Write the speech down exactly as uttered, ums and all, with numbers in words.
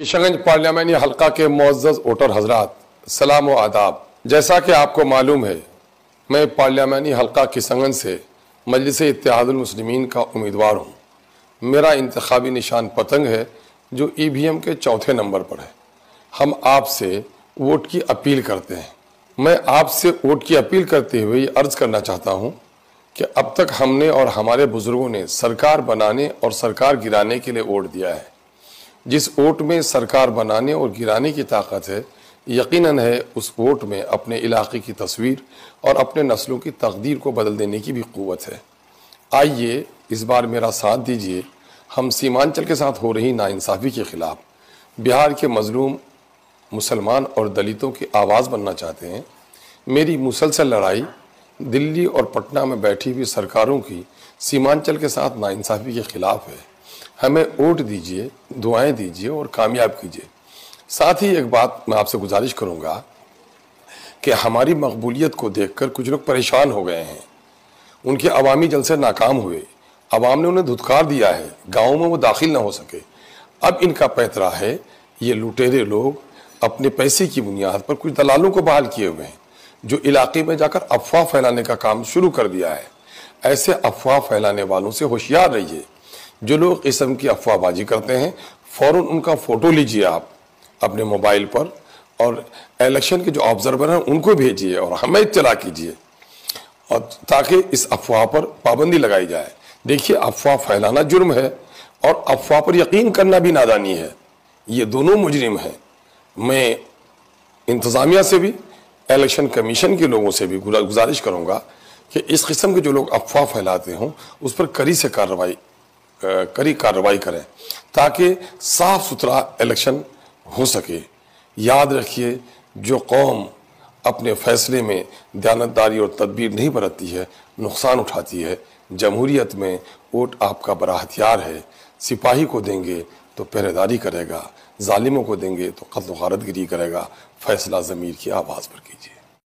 Kishanganj parliamentary हलका के मुअज़्ज़ज़ voter हजरात, सलाम व आदाब। जैसा कि आपको मालूम है, मैं पार्लियामानी हलका किशनगंज से मजलिस इत्तेहादुल मुस्लिमीन का उम्मीदवार हूँ। मेरा इंतखाबी निशान पतंग है जो ई वी एम के चौथे नंबर पर है। हम आपसे वोट की अपील करते हैं। मैं आपसे वोट की अपील करते हुए ये अर्ज़ करना चाहता हूँ कि अब तक हमने और हमारे बुज़ुर्गों ने सरकार बनाने और सरकार गिराने के लिए वोट दिया है। जिस वोट में सरकार बनाने और गिराने की ताकत है, यकीनन है उस वोट में अपने इलाके की तस्वीर और अपने नस्लों की तकदीर को बदल देने की भी क़ुव्वत है। आइए इस बार मेरा साथ दीजिए। हम सीमांचल के साथ हो रही नाइंसाफ़ी के ख़िलाफ़ बिहार के मज़लूम मुसलमान और दलितों की आवाज़ बनना चाहते हैं। मेरी मुसलसल लड़ाई दिल्ली और पटना में बैठी हुई सरकारों की सीमांचल के साथ नाइंसाफ़ी के ख़िलाफ़ है। हमें वोट दीजिए, दुआएं दीजिए और कामयाब कीजिए। साथ ही एक बात मैं आपसे गुजारिश करूंगा कि हमारी मकबूलियत को देखकर कुछ लोग परेशान हो गए हैं। उनके अवामी जलसे नाकाम हुए, अवाम ने उन्हें धुतकार दिया है, गाँव में वो दाखिल ना हो सके। अब इनका पैतरा है, ये लुटेरे लोग अपने पैसे की बुनियाद पर कुछ दलालों को बहाल किए हुए हैं जो इलाके में जाकर अफवाह फैलाने का काम शुरू कर दिया है। ऐसे अफवाह फैलाने वालों से होशियार रहिए। जो लोग किस्म की अफवाहबाजी करते हैं, फ़ौरन उनका फ़ोटो लीजिए आप अपने मोबाइल पर, और इलेक्शन के जो ऑब्जर्वर हैं उनको भेजिए और हमें इत्तला कीजिए, और ताकि इस अफवाह पर पाबंदी लगाई जाए। देखिए, अफवाह फैलाना जुर्म है और अफवाह पर यकीन करना भी नादानी है। ये दोनों मुजरिम हैं। मैं इंतज़ामिया से भी, इलेक्शन कमीशन के लोगों से भी गुजारिश करूँगा कि इस किस्म के जो लोग अफवाह फैलाते हों उस पर कड़ी से कार्रवाई कड़ी कार्रवाई करें, ताकि साफ सुथरा इलेक्शन हो सके। याद रखिए, जो कौम अपने फैसले में दयानतदारी और तदबीर नहीं बरतती है, नुकसान उठाती है। जमहूरियत में वोट आपका बड़ा हथियार है। सिपाही को देंगे तो पहरेदारी करेगा, जालिमों को देंगे तो कत्ल व गारतगिरी करेगा। फैसला ज़मीर की आवाज़ पर कीजिए।